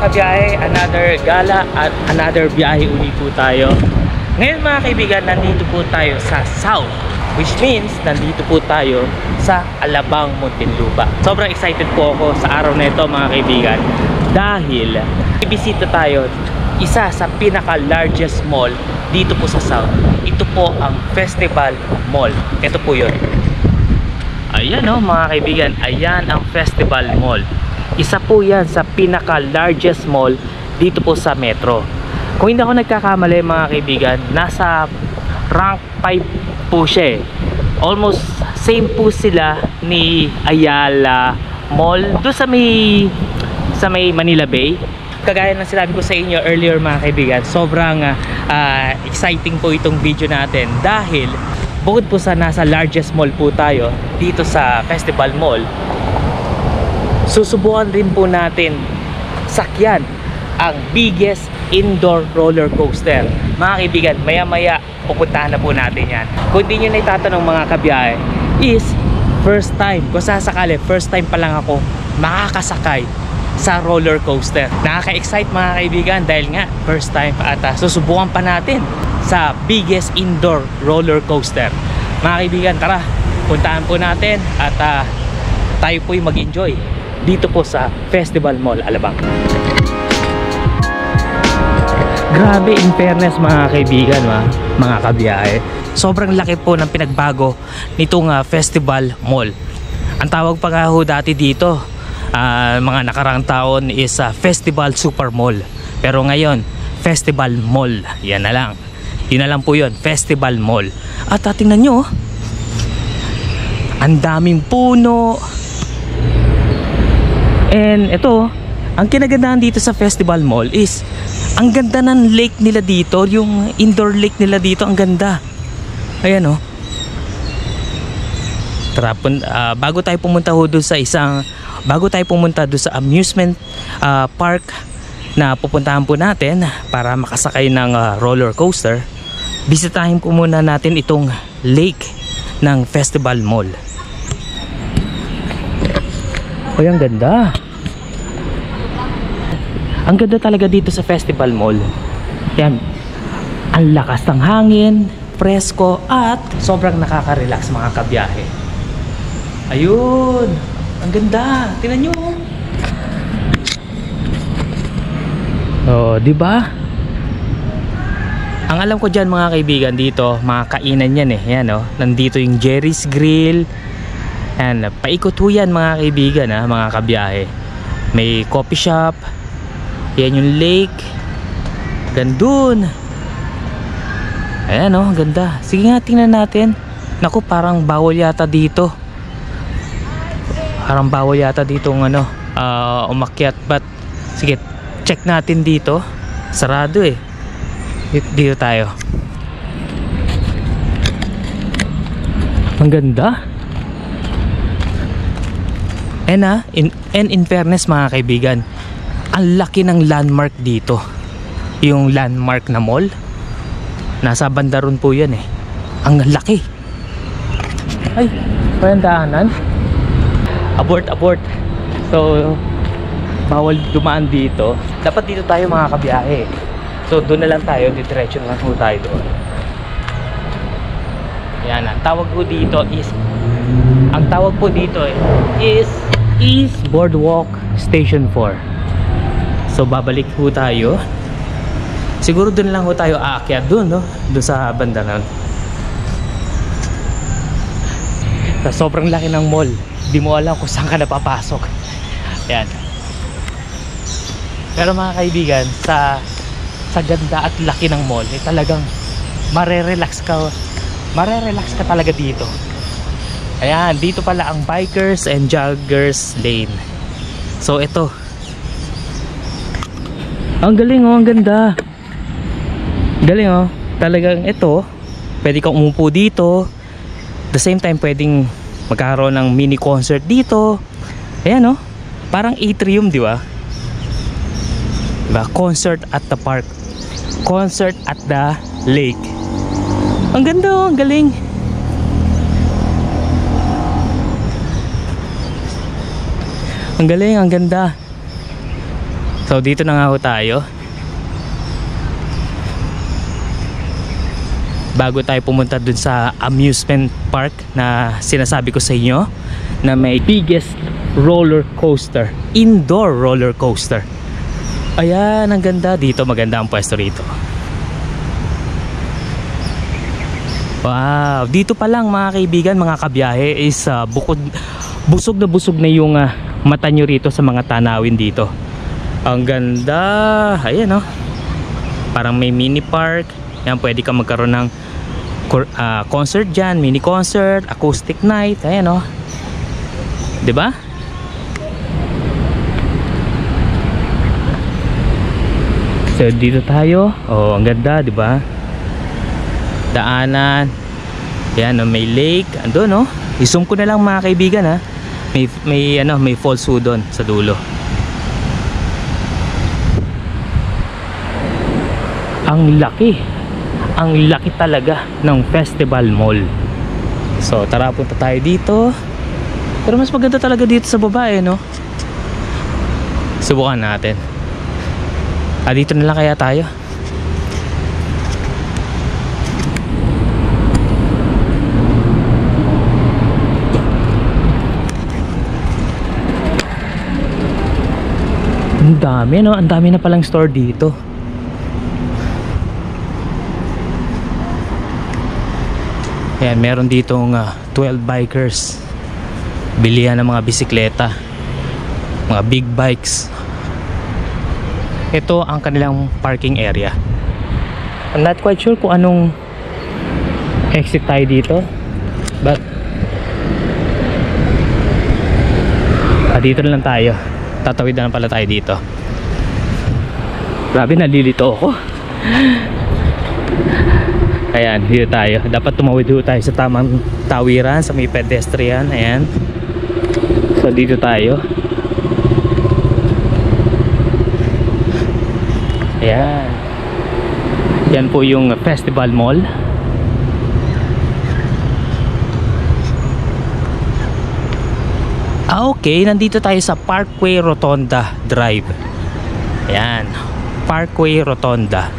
kabiyahe, another gala at another biyahe uli po tayo. Ngayon mga kaibigan, nandito po tayo sa South, which means nandito po tayo sa Alabang, Muntinlupa. Sobrang excited po ako sa araw na ito mga kaibigan dahil ibisita tayo isa sa pinaka-largest mall dito po sa South. Ito po ang Festival Mall. Ito po yun. Ayan o mga kaibigan, ayan ang Festival Mall. Isa po yan sa pinaka-largest mall dito po sa Metro. Kung hindi ako nagkakamali mga kaibigan, nasa rank 5 po siya eh. Almost same po sila ni Ayala Mall doon sa may Manila Bay. Kagaya ng sinabi ko sa inyo earlier mga kaibigan, sobrang exciting po itong video natin dahil bukod po sa nasa largest mall po tayo dito sa Festival Mall, susubukan rin po natin sakyan ang biggest indoor roller coaster. Mga kaibigan, maya-maya pupuntahan na po natin yan. Kung di nyo na itatanong mga kabiyahe, is first time, kung sasakali, first time pa lang ako makakasakay sa roller coaster. Nakaka-excite mga kaibigan dahil nga first time pa ata. Susubukan pa natin sa biggest indoor roller coaster. Mga kaibigan, tara, puntahan po natin at tayo po'y mag-enjoy dito po sa Festival Mall, Alabang. Grabe in fairness mga kaibigan, mga kabiyahe. Sobrang laki po ng pinagbago nitong Festival Mall. Ang tawag pa nga ho dati dito, mga nakarang taon is Festival Super Mall. Pero ngayon, Festival Mall. Yan na lang. Yun na lang po yun, Festival Mall. At tingnan nyo, ang daming puno. And ito, ang kinagandahan dito sa Festival Mall is ang ganda ng lake nila dito, yung indoor lake nila dito, ang ganda. Ayan o. Tara, bago tayo pumunta doon sa amusement park na pupuntahan po natin para makasakay ng roller coaster, bisitahin po muna natin itong lake ng Festival Mall. Ay, ang ganda. Ang ganda talaga dito sa Festival Mall. Yan. Ang lakas ng hangin, presko at sobrang nakaka-relax mga kabiyahe. Ayun. Ang ganda. Tingnan nyo. Oh, di ba? Ang alam ko diyan mga kaibigan dito, mga kainan yan eh. Yan oh. Nandito yung Jerry's Grill. Yan, paikot ho yan mga kaibigan, mga kabiyahe. May coffee shop. Yan yung lake. Gandun. Ayan o, ganda. Sige nga, tingnan natin. Naku, parang bawal yata dito. Parang bawal yata dito ng umakyat. But, sige, check natin dito. Sarado eh. Dito tayo. Ang ganda. And in fairness mga kaibigan, ang laki ng landmark dito. Yung landmark na mall, nasa banda ron po yan eh. Ang laki. Ay, walang daanan. Abort, abort. So, bawal dumaan dito. Dapat dito tayo mga kabiyahe. So, doon na lang tayo. Diretso na lang po tayo doon. Yan. Ang tawag po dito is is Boardwalk Station 4. So babalik ho tayo. Siguro doon lang ho tayo aakyat doon, no? Doon sa banda na. Sobrang laki ng mall. Di mo alam kung saan ka napapasok. Ayan. Pero mga kaibigan, sa ganda at laki ng mall, eh, talagang marerelax ka. Marerelax ka talaga dito. Ayan, dito pala ang bikers and joggers lane. So ito. Ang galing oh, ang ganda. Galing oh. Talagang ito, pwede kang umupo dito. The same time pwedeng magkaroon ng mini concert dito. Ayan oh. Parang atrium, di ba? Diba? Concert at the park. Concert at the lake. Ang ganda oh, ang galing. Ang galing, ang ganda. So dito na nga ho tayo bago tayo pumunta dun sa amusement park na sinasabi ko sa inyo na may biggest roller coaster, indoor roller coaster. Ayan, ang ganda dito, maganda ang pwesto rito. Wow, dito pa lang mga kaibigan, mga kabiyahe is busog na yung mata nyo rito sa mga tanawin dito. Ang ganda, ayan oh. Parang may mini park. Yan, pwede ka magkaroon ng concert dyan, mini concert, acoustic night, ayan oh. Diba? So dito tayo, oh ang ganda diba? Daanan, yan, may lake, ando no? I-zoom ko na lang mga kaibigan ha. May falls ho doon sa dulo. Ang laki talaga ng Festival Mall. So tara, punta tayo dito. Pero mas maganda talaga dito sa baba eh, no? Subukan natin. Dito na lang kaya tayo. Ang dami, no? Ang dami na palang store dito. Ayan, meron ditong 12 bikers. Bilihan ng mga bisikleta. Mga big bikes. Ito ang kanilang parking area. I'm not quite sure kung anong exit tayo dito. But dito na lang tayo. Tatawid na lang pala tayo dito. Grabe, nalilito ako. Ayan, dito tayo. Dapat tumawid dito tayo sa tamang tawiran, sa may pedestrian. Ayan. So dito tayo. Ayan. Yan po yung Festival Mall. Okay, nandito tayo sa Parkway Rotonda Drive. Ayan, Parkway Rotonda.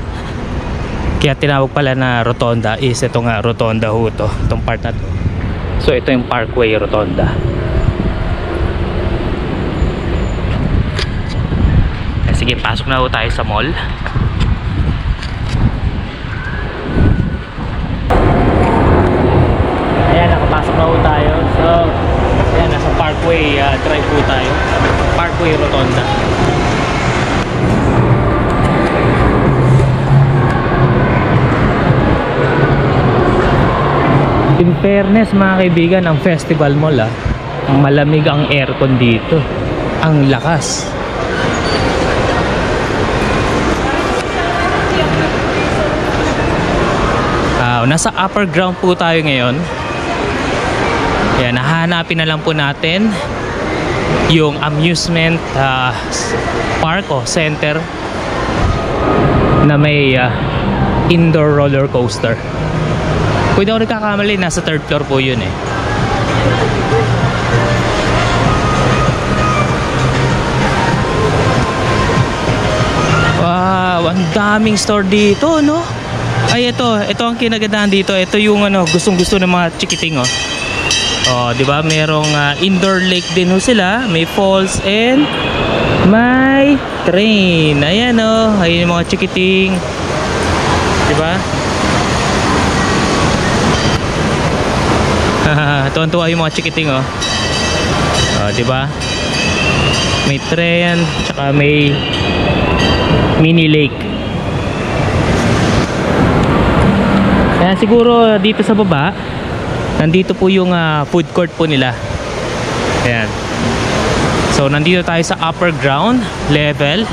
Kaya tinawag pala na Rotonda is ito nga, Rotonda ho ito, itong part na to. So ito yung Parkway Rotonda. Sige, pasok na ho tayo sa mall. Ayan, nakapasok na ho tayo. So ayan, nasa Parkway Drive po tayo. Parkway Rotonda. In fairness mga kaibigan, ang Festival Mall malamig ang aircon dito. Ang lakas. Nasa upper ground po tayo ngayon. Ayan, hahanapin na lang po natin yung amusement park o center na may indoor roller coaster. Kung hindi ako nagkakamali, nasa 3rd floor po yun eh. Wow, ang daming store dito, no? Ay, ito ang kinagandahan dito. Ito yung ano, gustong-gusto ng mga chikiting, oh. Oh, 'di ba? Merong indoor lake din ho sila, may falls and may train. Ayan oh, ayun yung mga chikiting. 'Di ba? Tuwan-tuwa yung mga chikiting, oh. Oh, 'di ba? May train, tsaka may mini lake. Kaya siguro dito sa baba, nandito po yung food court po nila. Ayan. So nandito tayo sa upper ground level.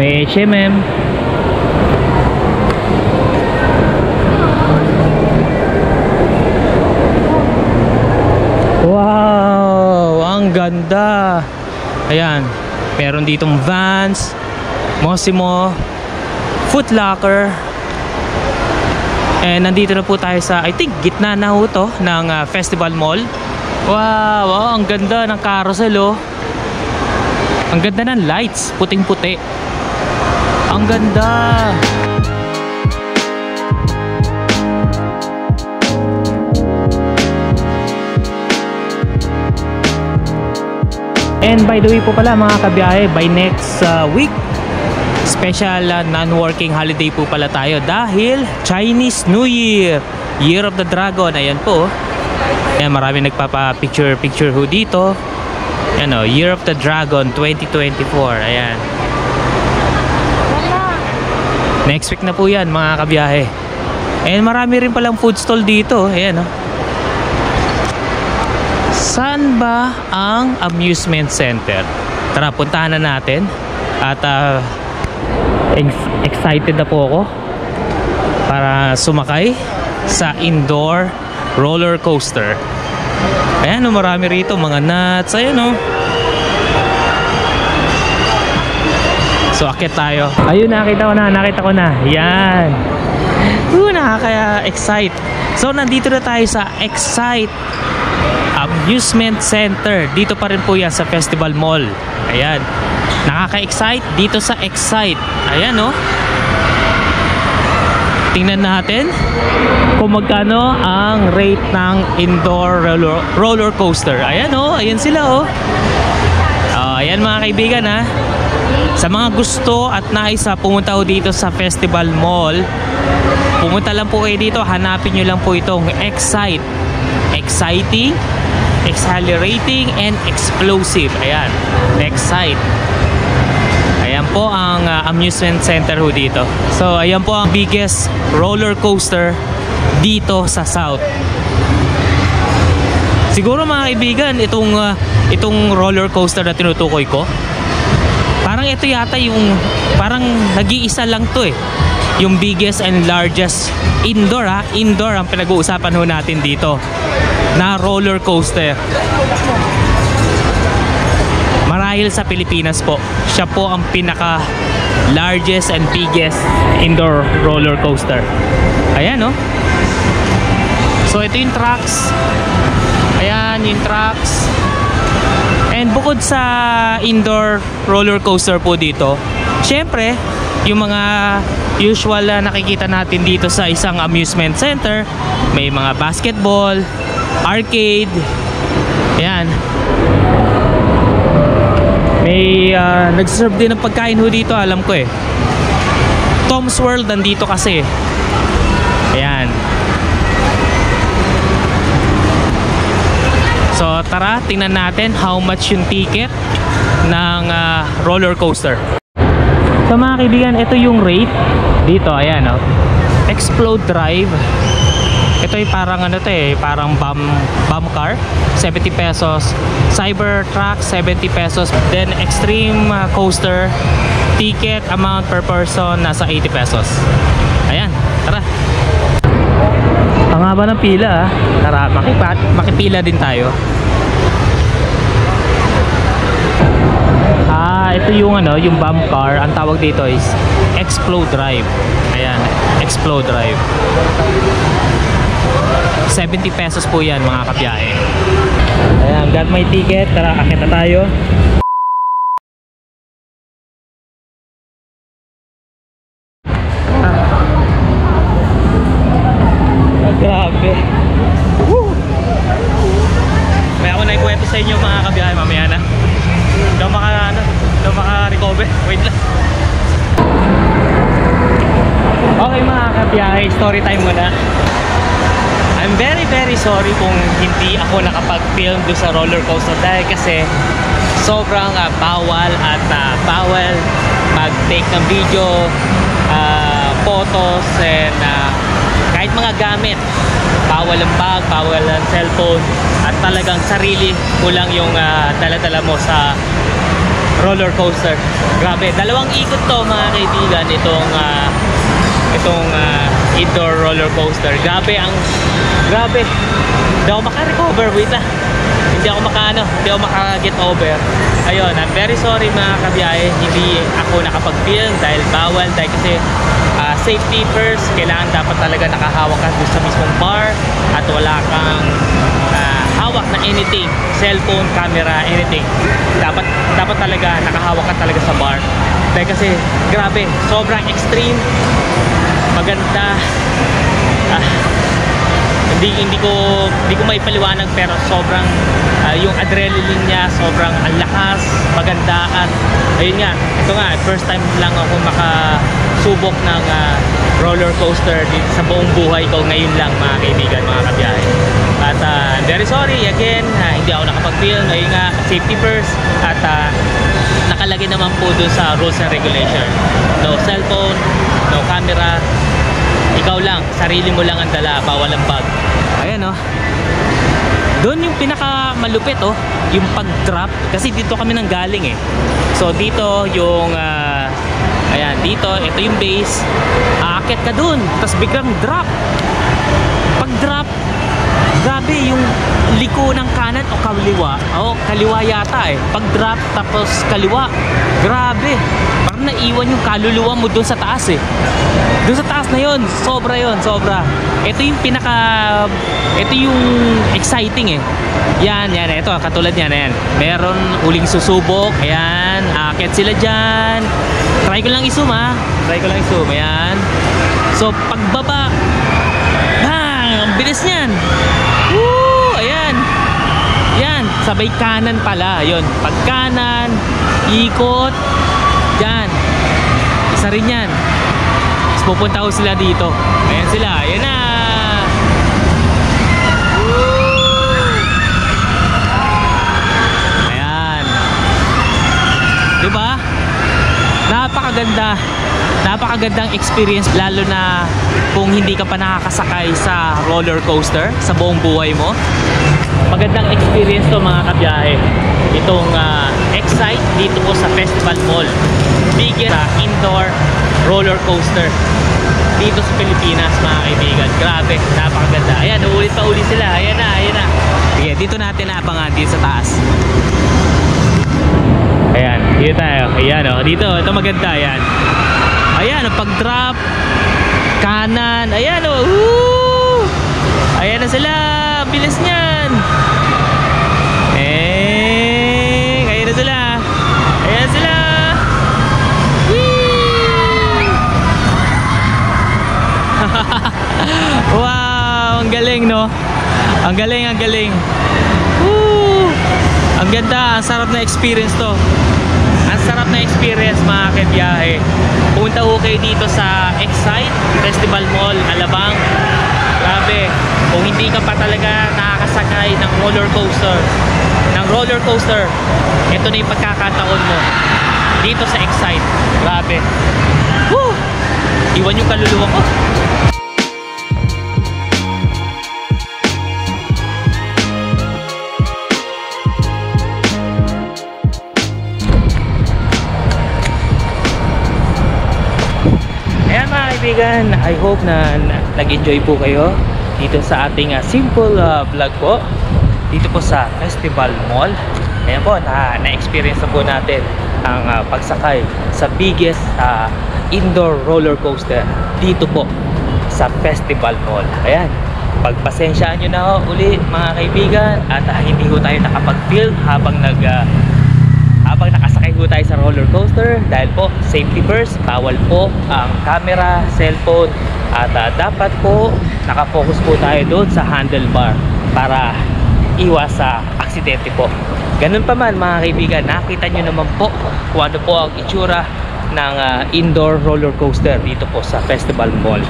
May HMM. Wow! Ang ganda! Ayan. Meron ditong Vans, Massimo, Foot Locker. And nandito na po tayo sa, I think, gitna na ho to ng Festival Mall. Wow, ang ganda ng carousel, oh. Ang ganda ng lights, puting-puti. Ang ganda! And by the way po pala mga kabiyahe, by next week, special non-working holiday po pala tayo dahil Chinese New Year, Year of the Dragon. Ayan po. Ayan, marami nagpapa-picture-picture ho dito. Ayan o, Year of the Dragon 2024. Ayan. Next week na po yan mga kabiyahe. And marami rin palang food stall dito. Ayan o. Saan ba ang amusement center? Tara, puntahan na natin. At excited na po ako para sumakay sa indoor roller coaster. Ayan o, marami rito mga nuts. Ayan o. So, akit tayo. Ayun, nakita ko na. Yan. Nakaka-excite. So, nandito na tayo sa Excite Amusement Center. Dito pa rin po yan sa Festival Mall. Ayan. Nakaka-excite dito sa Excite. Ayan o. Tingnan natin kung magkano ang rate ng indoor roller coaster. Ayan o. Ayan sila o. Ayan mga kaibigan ha. Sa mga gusto at nais ha, pumunta ho dito sa Festival Mall. Pumunta lang po kayo dito. Hanapin nyo lang po itong Excite. Exciting, Accelerating, and Explosive. Ayan, Excite. Ayan po ang amusement center ho dito. So, ayan po ang biggest roller coaster dito sa South. Siguro mga kaibigan, itong roller coaster na tinutukoy ko, parang ito yata yung, parang nag-iisa lang to eh. Yung biggest and largest indoor ha. Indoor ang pinag-uusapan ho natin dito na roller coaster. Marahil sa Pilipinas po, siya po ang pinaka largest and biggest indoor roller coaster. Ayan no. So ito yung tracks. Ayan yung tracks. And bukod sa indoor roller coaster po dito, syempre yung mga usual na nakikita natin dito sa isang amusement center, may mga basketball, arcade, ayan. May nagserve din ng pagkain ho dito, alam ko eh. Tom's World nandito kasi. Ayan. So tara, tingnan natin how much yung ticket ng roller coaster. So mga kaibigan, ito yung rate dito, ayan oh. Explode Drive. Ito ay parang ano to eh, parang bum car, 70 pesos. Cyber Truck, 70 pesos. Then Extreme Coaster, ticket amount per person nasa 80 pesos. Ayan, tara. Ang haba ng pila ah. Tara, makipila din tayo. Ito yung ano, yung bump car, ang tawag dito is Explode Drive. Ayan, Explode Drive. 70 pesos po yan mga kapiyahe. Ayan, got my ticket. Tara, akit na tayo. Grabe. Woo! May ako na ikwento sa inyo mga kapiyahe mamaya na. Daw maka-recover. Wait lang. Okay mga kabiyahe, story time muna. I'm very very sorry kung hindi ako nakapag-film doon sa roller coaster dahil kasi sobrang bawal at bawal mag-take ng video, photos, and kahit mga gamit. Bawal ang bag, bawal ang cellphone, at talagang sarili ko lang yung dala-dala mo sa roller coaster. Grabe, dalawang ikot to mga kaibigan itong indoor roller coaster. Grabe. Hindi ako maka-recover. Wait lang. Hindi ako maka-get over. Ayun, I'm very sorry mga kabiyahe. Hindi ako nakapag-film dahil bawal. Dahil kasi safety first, kailangan dapat talaga nakahawak ka doon sa mismong bar at wala kang hawak na anything, cellphone, camera, anything. Dapat talaga nakahawak ka talaga sa bar. Dahil kasi grabe, sobrang extreme. Maganda. Hindi ko maipaliwanag, pero sobrang yung adrenaline niya sobrang lakas, maganda at ayun nga, ito nga first time lang ako makasubok ng roller coaster dito sa buong buhay ko, ngayon lang mga kaibigan, mga kabiyahe. At I'm very sorry again, hindi ako nakapag-film, ayun nga, safety first at nakalagay naman po doon sa rules and regulation, no cellphone, no camera, ikaw lang, sarili mo lang ang dala, bawal ang bag. Ayan oh. Doon yung pinakamalupit oh, yung pag-drop. Kasi dito kami nang galing eh. So dito yung ayan, dito, ito yung base. Aakyat ka doon, tapos biglang drop. Pag-drop, grabe yung liko ng kanan o kaliwa. O kaliwa yata eh. Pag-drop tapos kaliwa. Grabe. Parang naiwan yung kaluluwa mo doon sa taas eh. Doon sa taas na yun, sobra yun, sobra. Ito yung pinaka, ito yung exciting eh. Yan, yan, ito katulad yan, yan. Meron uling susubok, ayan, aakyat sila dyan. Try ko lang i-zoom ha, try ko lang i-zoom, ayan. So pagbaba, bang, ang bilis niyan. Woo, ayan. Yan, sabay kanan pala, yun. Pag kanan, ikot, yan. Isa rin yan. Pupunta ko sila dito. Ayan sila. Ayan na. Ayan. Diba? Napakaganda. Napakagandang experience, lalo na kung hindi ka pa nakakasakay sa roller coaster sa buong buhay mo. Magandang experience to mga kabiyahe. Itong Excite dito po sa Festival Mall. Biggest indoor roller coaster dito sa Pilipinas mga kaibigan. Grabe, napakaganda. Ayan, uulit pa ulit sila. Ayan na, ayan na. Sige, dito natin naabangan dito sa taas. Ayan, dito tayo. Ayan o, dito. Ito maganda, ayan. Ayan, pag-drop. Kanan. Ayan o, woo! Ayan na sila. Bilis niyan. Eh, ayan na sila. Ayan sila. Wow, ang galing no. Ang galing, ang galing. Woo! Ang ganda, ang sarap na experience to. Ang sarap na experience mga kabiyahe. Punta ho kayo dito sa Excite Festival Mall, Alabang. Grabe, kung hindi ka pa talaga nakakasakay ng roller coaster, ito na yung pagkakataon mo dito sa Excite. Grabe. Woo! Iwan yung kaluluwa ko. Kaibigan, I hope na nag-enjoy po kayo dito sa ating simple vlog po dito po sa Festival Mall. Ayan po, na-experience na po natin ang pagsakay sa biggest indoor roller coaster dito po sa Festival Mall. Ayan, pagpasensyaan nyo na ho ulit mga kaibigan at hindi ho tayo nakapag-film habang nakasakay po tayo sa roller coaster dahil po safety first, bawal po ang camera, cellphone at dapat po nakafocus po tayo doon sa handlebar para iwas sa aksidente po. Ganun pa man mga kaibigan, nakita nyo naman po kung ano po ang itsura ng indoor roller coaster dito po sa Festival Mall.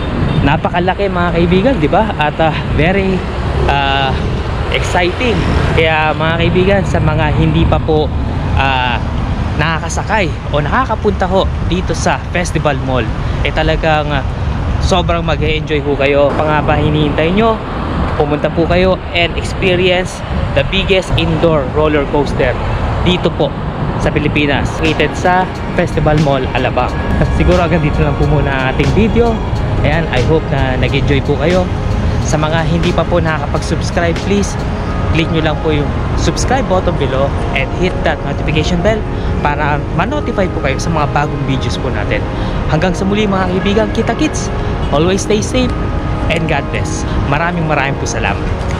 Napakalaki mga kaibigan, di ba? At very exciting. Kaya mga kaibigan, sa mga hindi pa po nakakasakay o nakakapunta ho dito sa Festival Mall eh talagang sobrang mag-enjoy ho kayo. Pangaba hinihintay nyo, pumunta po kayo and experience the biggest indoor roller coaster dito po sa Pilipinas, located sa Festival Mall Alabang. Siguro agad dito lang po muna ating video. Ayan, I hope na nag-enjoy po kayo. Sa mga hindi pa po nakakapag-subscribe, please click nyo lang po yung subscribe button below and hit that notification bell para ma-notify po kayo sa mga bagong videos po natin. Hanggang sa muli mga kaibigan, kita-kits! Always stay safe and God bless. Maraming po salamat.